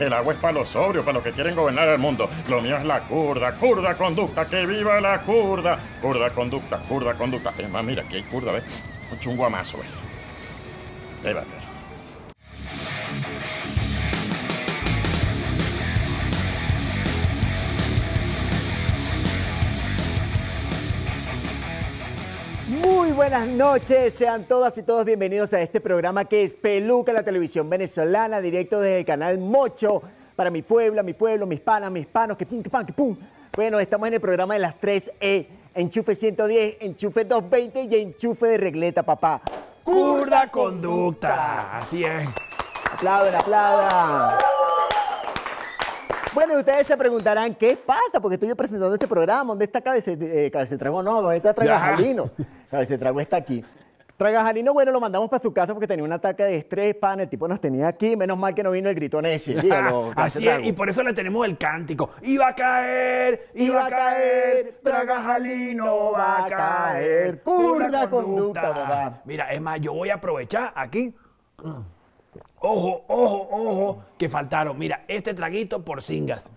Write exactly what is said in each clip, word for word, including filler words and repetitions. El agua es para los sobrios, para los que quieren gobernar el mundo. Lo mío es la curda, curda conducta, que viva la curda. Curda conducta, curda conducta. Es más, mira, aquí hay curda, ¿ves? Un chunguamazo, ¿ves? Ahí va, mira. Muy buenas noches, sean todas y todos bienvenidos a este programa que es Peluca, la televisión venezolana, directo desde el canal Mocho, para mi pueblo, mi pueblo, mis panas, mis panos, que pum, que pam, que pum. Bueno, estamos en el programa de las tres E, enchufe ciento diez, enchufe doscientos veinte y enchufe de regleta, papá. ¡Curda conducta! Así es. Aplaudan, aplaudan. Bueno, ustedes se preguntarán, ¿qué pasa? Porque estoy yo presentando este programa, ¿dónde está Cabecetrago? Eh, no, ¿dónde está Tragajalino? Cabecetrago está aquí. Tragajalino, bueno, lo mandamos para su casa porque tenía un ataque de estrés, pan, el tipo nos tenía aquí, menos mal que no vino el gritón ese. Dígalo, así es, y por eso le tenemos el cántico. Iba a caer, iba a caer, Tragajalino va a caer, curda conducta, papá. Mira, es más, yo voy a aprovechar aquí... Ojo, ojo, ojo, que faltaron. Mira, este traguito por Singas.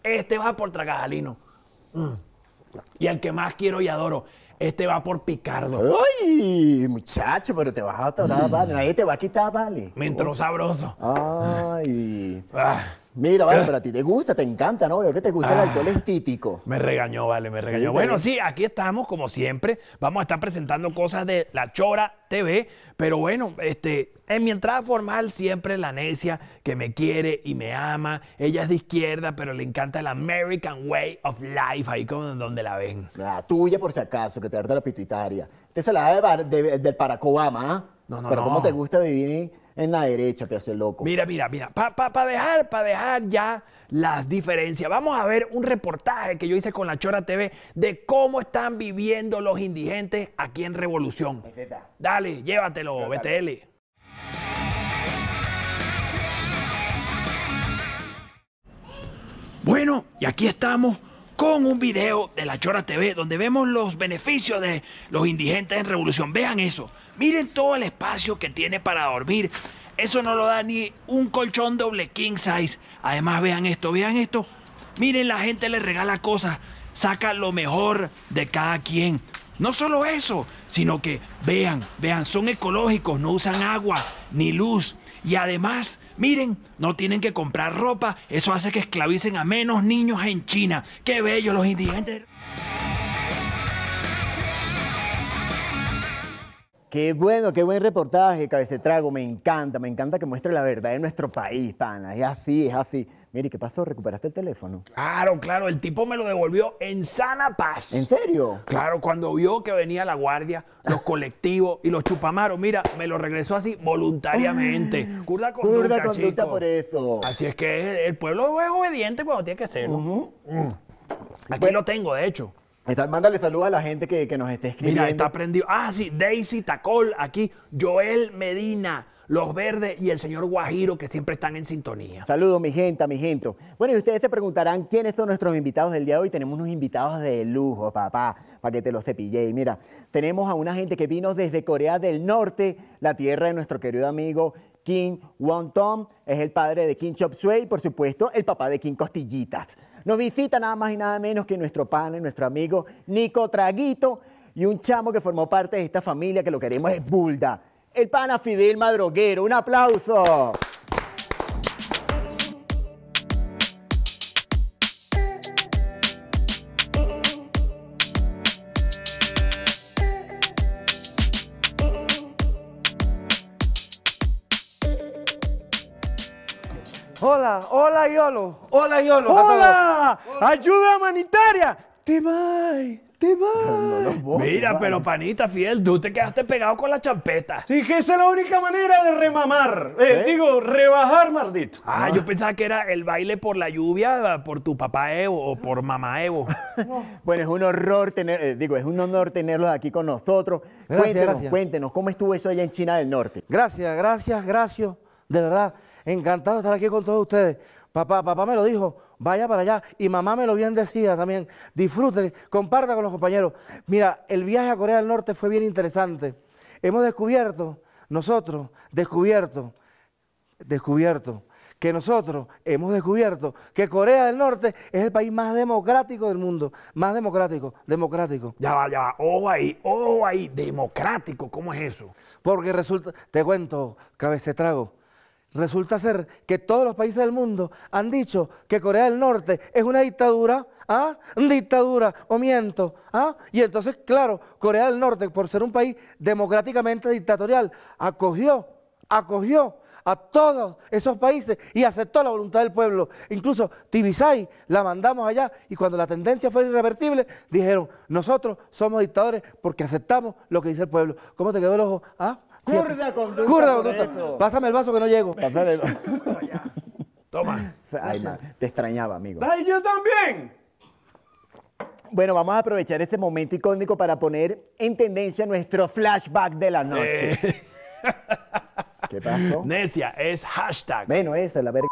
Este va por Tragajalino. Y al que más quiero y adoro, este va por Picardo. ¡Ay, muchacho! Pero te vas a atorar, vale. Nadie te va a quitar, vale. Me entró sabroso. Ay. Ah. Mira, vale, pero a ti te gusta, te encanta, ¿no? Veo que te gusta ah, el alcohol estítico. Me regañó, vale, me regañó. Sí, bueno, sí, aquí estamos, como siempre. Vamos a estar presentando cosas de La Chora T V. Pero bueno, este, en mi entrada formal, siempre la necia que me quiere y me ama. Ella es de izquierda, pero le encanta el American Way of Life, ahí como donde la ven. La tuya, por si acaso, que te da la pituitaria. Te se la da de, de, del Barack Obama, ¿eh? No, no, pero no. ¿Cómo te gusta vivir en la derecha, que hace loco? Mira, mira, mira. Para pa, pa dejar, pa dejar ya las diferencias, vamos a ver un reportaje que yo hice con La Chora T V de cómo están viviendo los indigentes aquí en Revolución. Dale, llévatelo, B T L. Bueno, y aquí estamos con un video de La Chora T V donde vemos los beneficios de los indigentes en Revolución. Vean eso. Miren todo el espacio que tiene para dormir. Eso no lo da ni un colchón doble king size. Además, vean esto, vean esto. Miren, la gente le regala cosas. Saca lo mejor de cada quien. No solo eso, sino que, vean, vean, son ecológicos. No usan agua ni luz. Y además, miren, no tienen que comprar ropa. Eso hace que esclavicen a menos niños en China. ¡Qué bellos los indigentes! Qué bueno, qué buen reportaje, Cabecetrago, me encanta, me encanta que muestre la verdad de nuestro país, pana, es así, es así. Mire, ¿qué pasó? ¿Recuperaste el teléfono? Claro, claro, el tipo me lo devolvió en sana paz. ¿En serio? Claro, cuando vio que venía la guardia, los colectivos y los chupamaros, mira, me lo regresó así voluntariamente. Curda conducta, Curda conducta chico. Por eso. Así es que el pueblo es obediente cuando tiene que serlo. Uh -huh. Aquí bueno, lo tengo, de hecho. Está, mándale saludos a la gente que, que nos esté escribiendo. Mira, está prendido. Ah, sí, Daisy Tacol, aquí, Joel Medina, Los Verdes y el señor Guajiro, que siempre están en sintonía. Saludos, mi gente, mi gente. Bueno, y ustedes se preguntarán quiénes son nuestros invitados del día de hoy. Tenemos unos invitados de lujo, papá, para que te los cepille. Y mira, tenemos a una gente que vino desde Corea del Norte, la tierra de nuestro querido amigo Kim Won-tom. Es el padre de Kim Chop Suey y, por supuesto, el papá de Kim Costillitas. Nos visita nada más y nada menos que nuestro pana, nuestro amigo Nico Traguito y un chamo que formó parte de esta familia que lo queremos es Bulda, el pana Fidel Madroguero. ¡Un aplauso! Hola, hola Yolo. Hola Yolo. Hola, hola. Ayuda humanitaria. Te voy, te voy. Mira, pero panita Fidel, tú te quedaste pegado con la champeta. Sí, que esa es la única manera de remamar. Eh, ¿Eh? Digo, rebajar, maldito. Ah, no. Yo pensaba que era el baile por la lluvia, por tu papá Evo o por mamá Evo. No. Bueno, es un horror tener, eh, digo, es un honor tenerlos aquí con nosotros. Gracias, cuéntenos, gracias. cuéntenos, ¿cómo estuvo eso allá en China del Norte? Gracias, gracias, gracias, de verdad. Encantado de estar aquí con todos ustedes. Papá, papá me lo dijo, vaya para allá. Y mamá me lo bien decía también. Disfruten, compartan con los compañeros. Mira, el viaje a Corea del Norte fue bien interesante. Hemos descubierto, nosotros, descubierto, descubierto, que nosotros hemos descubierto que Corea del Norte es el país más democrático del mundo. Más democrático, democrático. Ya va, ya va. Ojo ahí, ojo ahí. Democrático, ¿cómo es eso? Porque resulta, te cuento, cabecetrago, resulta ser que todos los países del mundo han dicho que Corea del Norte es una dictadura. ¿Ah? Dictadura, o miento. ¿Ah? Y entonces, claro, Corea del Norte, por ser un país democráticamente dictatorial, acogió, acogió a todos esos países y aceptó la voluntad del pueblo. Incluso Tibisay la mandamos allá y cuando la tendencia fue irreversible, dijeron, nosotros somos dictadores porque aceptamos lo que dice el pueblo. ¿Cómo te quedó el ojo? ¿Ah? Curda conducta. Curda conducta. Pásame el vaso que no llego. Pásale el vaso. Toma. Ay, man, te extrañaba, amigo. ¡Ay, yo también! Bueno, vamos a aprovechar este momento icónico para poner en tendencia nuestro flashback de la noche. Eh. ¿Qué pasó? Necia, es hashtag. Bueno, esa es la verga.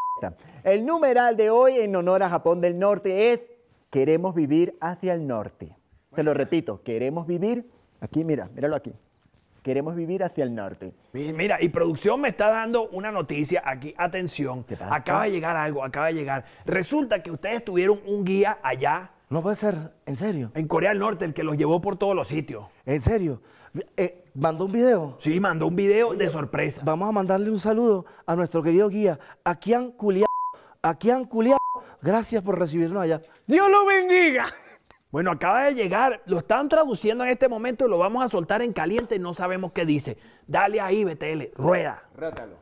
El numeral de hoy en honor a Japón del Norte es queremos vivir hacia el norte. Bueno. Te lo repito, queremos vivir, aquí mira, míralo aquí. Queremos vivir hacia el norte. Mira, y producción me está dando una noticia aquí. Atención, acaba de llegar algo, acaba de llegar. Resulta que ustedes tuvieron un guía allá. No puede ser, en serio. En Corea del Norte, el que los llevó por todos los sitios. En serio. Eh, ¿Mandó un video? Sí, mandó un video de sorpresa. Vamos a mandarle un saludo a nuestro querido guía, a Kian Culiao. A Kian Culiao. Gracias por recibirnos allá. ¡Dios lo bendiga! Bueno, acaba de llegar, lo están traduciendo en este momento y lo vamos a soltar en caliente, no sabemos qué dice. Dale ahí, B T L, rueda. Rátalo.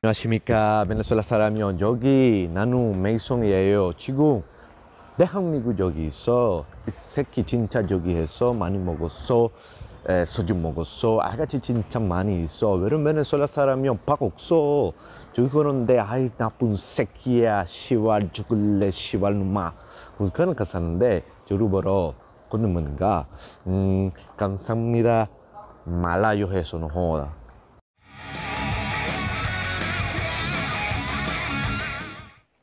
안녕하십니까 베네수엘라 사람이 여기 나누 메이송이에요. 지금 대한민국 여기 있어. 이 새끼 진짜 저기 해서 많이 먹었어. 에, 소주 먹었어. 아가씨 진짜 많이 있어. 왜냐면 베네수엘라 사람이 밥 없어. 저기 그런데 아이 나쁜 새끼야. 시발 죽을래 시발 놈아. 그런 거 사는데 저를 보러 걷는 뭔가 음 감사합니다. 말라요 해서 no joda.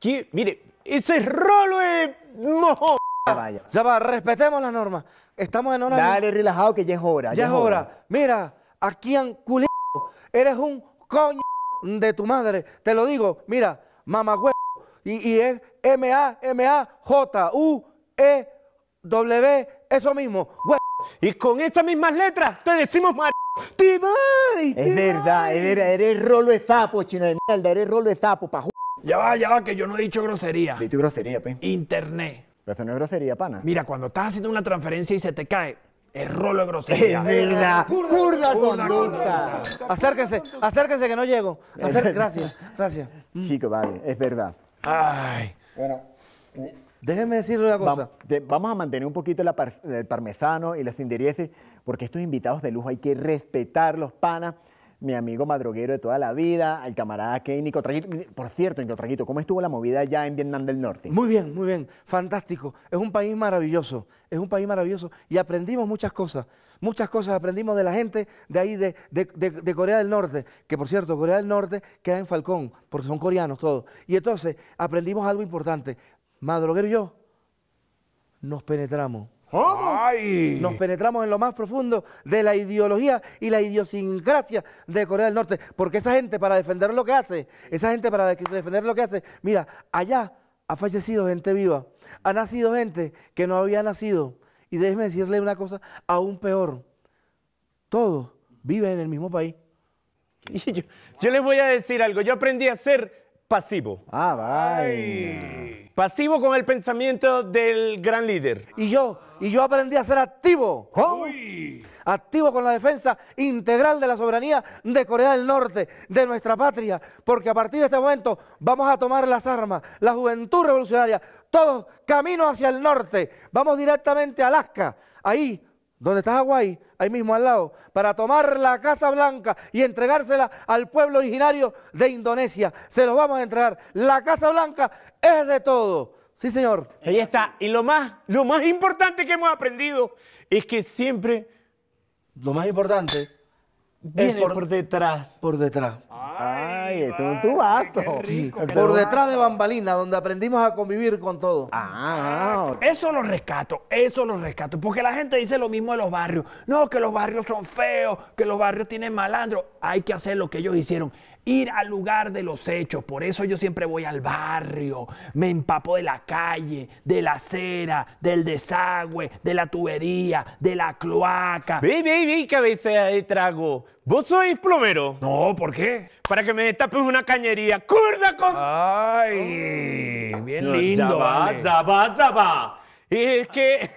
Aquí, mire, ese rolo es... ¡No! Vaya. Ya va, respetemos las normas. Estamos en hora... Dale, de... relajado, que ya es hora. Ya, ya es hora. hora. Mira, aquí en culiao, eres un coño de tu madre. Te lo digo, mira, mamagüevo. Y, y es M A M A J U E W, eso mismo, huevo. Y con esas mismas letras te decimos mar... ¡Te vas! Es verdad, eres rolo de sapo, chino de mierda, eres rolo de sapo, pa' Ya va, ya va, que yo no he dicho grosería. Dí tu grosería, pe. Internet. Pero eso no es grosería, pana. Mira, cuando estás haciendo una transferencia y se te cae, es rolo de grosería. Es verdad. Curda conducta. Acérquense, acérquense que no llego. Acér... Gracias, gracias. Chico, vale, es verdad. Ay. Bueno. Déjeme decirle una cosa. Va, de, vamos a mantener un poquito la par, el parmesano y las indireces, porque estos invitados de lujo hay que respetarlos, pana. Mi amigo madruguero de toda la vida, al camarada Key Nicotraguito. Por cierto, Nicotraguito, ¿cómo estuvo la movida allá en Vietnam del Norte? Muy bien, muy bien, fantástico. Es un país maravilloso, es un país maravilloso. Y aprendimos muchas cosas, muchas cosas aprendimos de la gente de ahí, de, de, de, de Corea del Norte. Que por cierto, Corea del Norte queda en Falcón, porque son coreanos todos. Y entonces aprendimos algo importante. Madruguero y yo nos penetramos. ¿Cómo? Ay. Nos penetramos en lo más profundo de la ideología y la idiosincrasia de Corea del Norte, porque esa gente para defender lo que hace, esa gente para defender lo que hace, mira, allá ha fallecido gente viva, ha nacido gente que no había nacido, y déjeme decirle una cosa aún peor, todos viven en el mismo país. Y yo, yo les voy a decir algo, yo aprendí a ser pasivo. Ah, vaya. Pasivo con el pensamiento del gran líder. Y yo, y yo aprendí a ser activo. ¿Cómo? Uy. Activo con la defensa integral de la soberanía de Corea del Norte, de nuestra patria, porque a partir de este momento vamos a tomar las armas, la juventud revolucionaria, todos caminos hacia el norte, vamos directamente a Alaska, ahí donde está Hawái, ahí mismo al lado, para tomar la Casa Blanca y entregársela al pueblo originario de Indonesia. Se los vamos a entregar. La Casa Blanca es de todo. Sí, señor. Ahí está. Y lo más, lo más importante que hemos aprendido es que siempre... Lo más importante... Viene por, por detrás. Por detrás. Ay. Oye, tú, tú basto. Por detrás de bambalina, donde aprendimos a convivir con todo. Ah, eso lo rescato, eso lo rescato. Porque la gente dice lo mismo de los barrios. No, que los barrios son feos, que los barrios tienen malandros. Hay que hacer lo que ellos hicieron. Ir al lugar de los hechos. Por eso yo siempre voy al barrio. Me empapo de la calle, de la acera, del desagüe, de la tubería, de la cloaca. Vi, vi, vi, cabeza de trago. ¿Vos sois plomero? No, ¿por qué? Para que me tapes una cañería curda con... Ay, bien lindo. Ya va, vale. ya va, ya va. Y es que...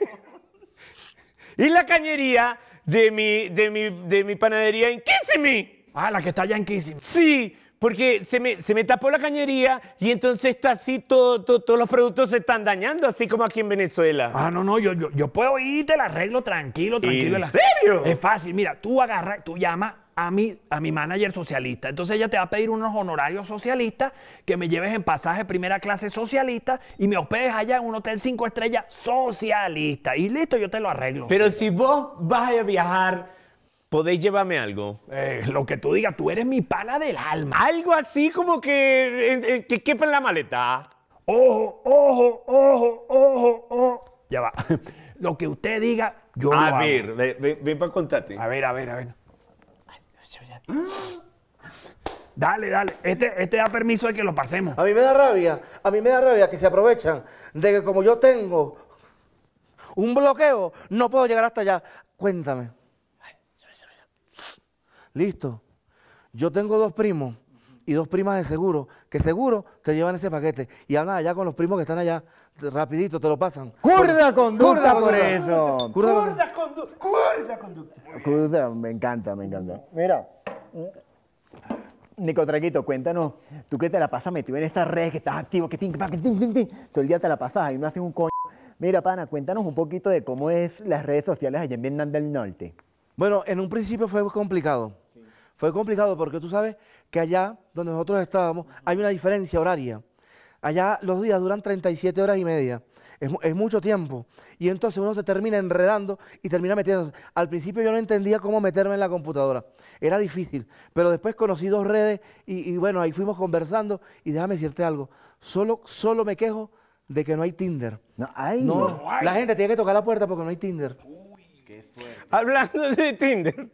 y la cañería de mi, de mi, de mi panadería en Kissimmee. Ah, la que está allá en Kissimmee. Sí, porque se me, se me tapó la cañería y entonces está así, todo, todo, todos los productos se están dañando, así como aquí en Venezuela. Ah, no, no, yo, yo, yo puedo ir, te la arreglo tranquilo, tranquilo. ¿En serio? Es fácil, mira, tú agarras, tú llamas a mi, a mi manager socialista. Entonces ella te va a pedir unos honorarios socialistas, que me lleves en pasaje primera clase socialista y me hospedes allá en un hotel cinco estrellas socialista. Y listo, yo te lo arreglo. Pero si vos vas a viajar... ¿Podéis llevarme algo? Eh, lo que tú digas, tú eres mi pana del alma. Algo así como que, eh, que quepa en la maleta. Ojo, ojo, ojo, ojo, ojo. Ya va. Lo que usted diga, yo a lo A ver, ven ve, ve para contarte. A ver, a ver, a ver. Dale, dale. Este, este da permiso de que lo pasemos. A mí me da rabia, a mí me da rabia que se aprovechan de que como yo tengo un bloqueo, no puedo llegar hasta allá. Cuéntame. Listo. Yo tengo dos primos y dos primas de seguro, que seguro te llevan ese paquete. Y hablan allá con los primos que están allá, rapidito te lo pasan. ¡Curda conducta por eso! ¡Curda conducta! ¡Curda conducta! Curda, me encanta, me encanta. Mira, Nico Traguito, cuéntanos, tú que te la pasas metido en estas redes, que estás activo, que tin, que tin, tin, tin, todo el día te la pasas y no haces un coño. Mira, pana, cuéntanos un poquito de cómo es las redes sociales allá en Vietnam del Norte. Bueno, en un principio fue complicado. Fue complicado porque tú sabes que allá donde nosotros estábamos hay una diferencia horaria. Allá los días duran treinta y siete horas y media. Es, es mucho tiempo. Y entonces uno se termina enredando y termina metiéndose. Al principio yo no entendía cómo meterme en la computadora. Era difícil. Pero después conocí dos redes y, y bueno, ahí fuimos conversando. Y déjame decirte algo. Solo, solo me quejo de que no hay Tinder. No hay. No, no hay. La gente tiene que tocar la puerta porque no hay Tinder. Uy, qué fuerte. Hablando de Tinder...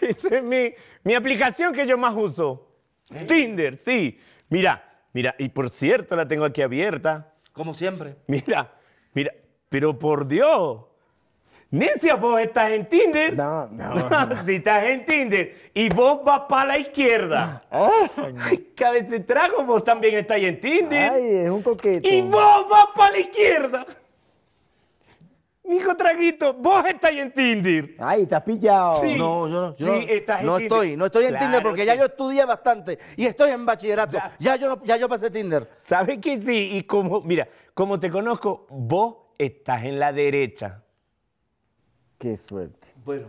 Esa es mi, mi aplicación que yo más uso. ¿Eh? Tinder, sí. Mira, mira, y por cierto, la tengo aquí abierta. Como siempre. Mira, mira, pero por Dios. Necia, vos estás en Tinder. No, no. no. Si estás en Tinder y vos vas para la izquierda. Oh. Cabeza trago, vos también estás en Tinder. Ay, es un poquito. Y vos vas para la izquierda. Nico Traguito, vos estás en Tinder. Ay, estás pillado. Sí. No, yo no. Yo sí, estás no en Tinder. Estoy, no estoy en claro Tinder porque que... ya yo estudié bastante y estoy en bachillerato. Ya, ya, yo, ya yo pasé Tinder. ¿Sabes qué? Sí, y como, mira, como te conozco, vos estás en la derecha. Qué suerte. Bueno,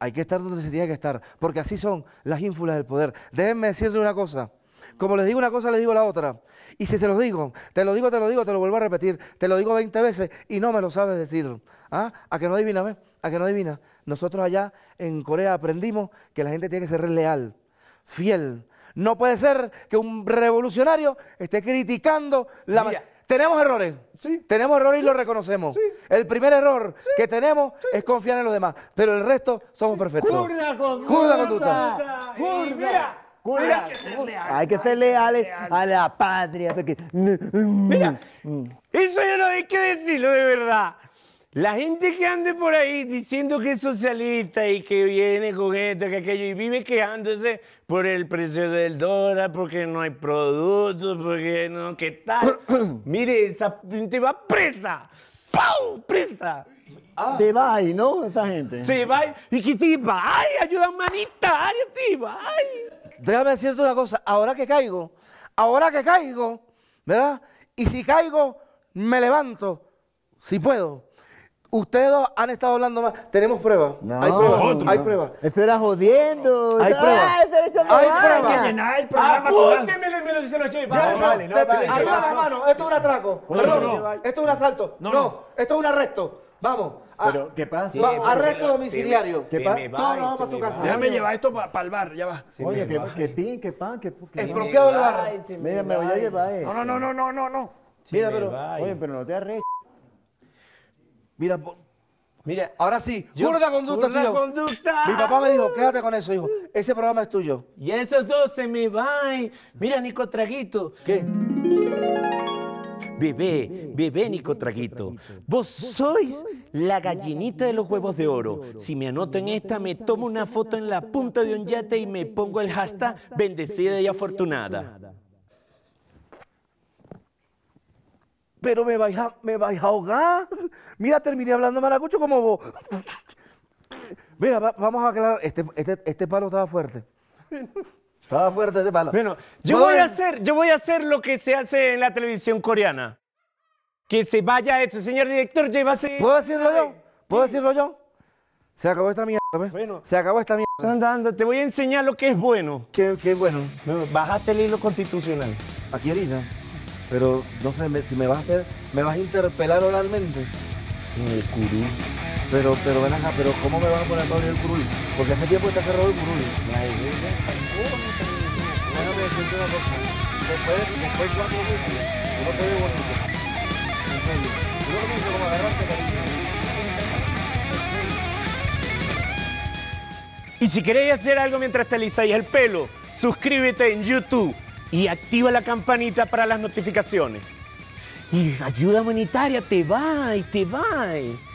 hay que estar donde se tiene que estar porque así son las ínfulas del poder. Déjenme decirle una cosa. Como les digo una cosa, les digo la otra. Y si se los digo, te lo digo, te lo digo, te lo vuelvo a repetir, te lo digo veinte veces y no me lo sabes decir. ¿Ah? ¿A que no adivina, ves? ¿A que no adivina? Nosotros allá en Corea aprendimos que la gente tiene que ser leal, fiel. No puede ser que un revolucionario esté criticando la... Mira. Tenemos errores, sí. tenemos errores sí. y lo reconocemos. Sí. El primer error sí. que tenemos sí. es confiar en los demás, pero el resto somos sí. perfectos. ¡Curda conducta! ¡Curda conducta! ¡Curda! Mira, hay que ser leales, hay que ser leales a la patria. Porque... Mira, eso yo no hay que decirlo de verdad. La gente que ande por ahí diciendo que es socialista y que viene con esto, que aquello, y vive quejándose por el precio del dólar, porque no hay productos, porque no, ¿qué tal? Mire, esa gente va presa. ¡Pau! ¡Presa! Ah. Te va ahí, ¿no? Esa gente. Se va ahí. Y que te va. ¡Ay, ayuda humanita! ¡Ay, te va! ¡Ay! Déjame decirte una cosa, ahora que caigo, ahora que caigo, ¿verdad? Y si caigo, me levanto, si puedo. Ustedes han estado hablando más. ¿Tenemos pruebas? No. Hay pruebas. Hay pruebas. Eso era jodiendo. Hay pruebas. Hay pruebas. Apúnteme el envío si se lo eché. Vale, no. Arriba las manos. Esto es un atraco. Perdón. Esto es un asalto. No. Esto es un arresto. Vamos. Pero, ¿qué pasa? Arresto domiciliario. ¿Qué pasa? Todos nos vamos para su casa. Déjame llevar esto para el bar, ya va. Oye, qué pin, qué pan, qué... Expropiado el bar. Mira, me voy a llevar. No, no, no, no, no, no. Mira, pero... Oye, pero no te arrestes. Mira, mira, ahora sí, juro la conducta, tío. Conducta. Mi papá me dijo, quédate con eso, hijo. Ese programa es tuyo. Y esos dos se me van. Mira, Nico Traguito. ¿Qué? Bebé, bebé Nico Traguito, vos sois la gallinita de los huevos de oro. Si me anoto en esta, me tomo una foto en la punta de un yate y me pongo el hashtag bendecida y afortunada. Pero me vais a, me vais a ahogar. Mira, terminé hablando maracucho como vos. Mira, va, vamos a aclarar. Este, este, este palo estaba fuerte. Estaba fuerte este palo. Bueno, yo voy, a hacer, yo voy a hacer lo que se hace en la televisión coreana. Que se vaya esto, señor director, llévase. ¿Puedo decirlo yo? ¿Puedo decirlo yo? Se acabó esta mierda, ¿ves? Bueno. Se acabó esta mierda. Anda, anda, te voy a enseñar lo que es bueno. ¿Qué, qué es bueno? Bueno, bájate el hilo constitucional. Aquí ahorita. Pero no sé, me, si me vas a hacer, me vas a interpelar oralmente. El curul. Pero, pero ven acá, pero ¿cómo me vas a poner a abrir el curul? Porque hace tiempo está cerrado el curul. La iglesia está pura, mi televisión. Bueno, me decís una cosa. Después, después cuatro meses, uno te ve bonito. En serio. Yo no pienso como agarrarte, cariño. Y si queréis hacer algo mientras te alisáis el pelo, suscríbete en YouTube. Y activa la campanita para las notificaciones. Y ayuda humanitaria, te va, te va.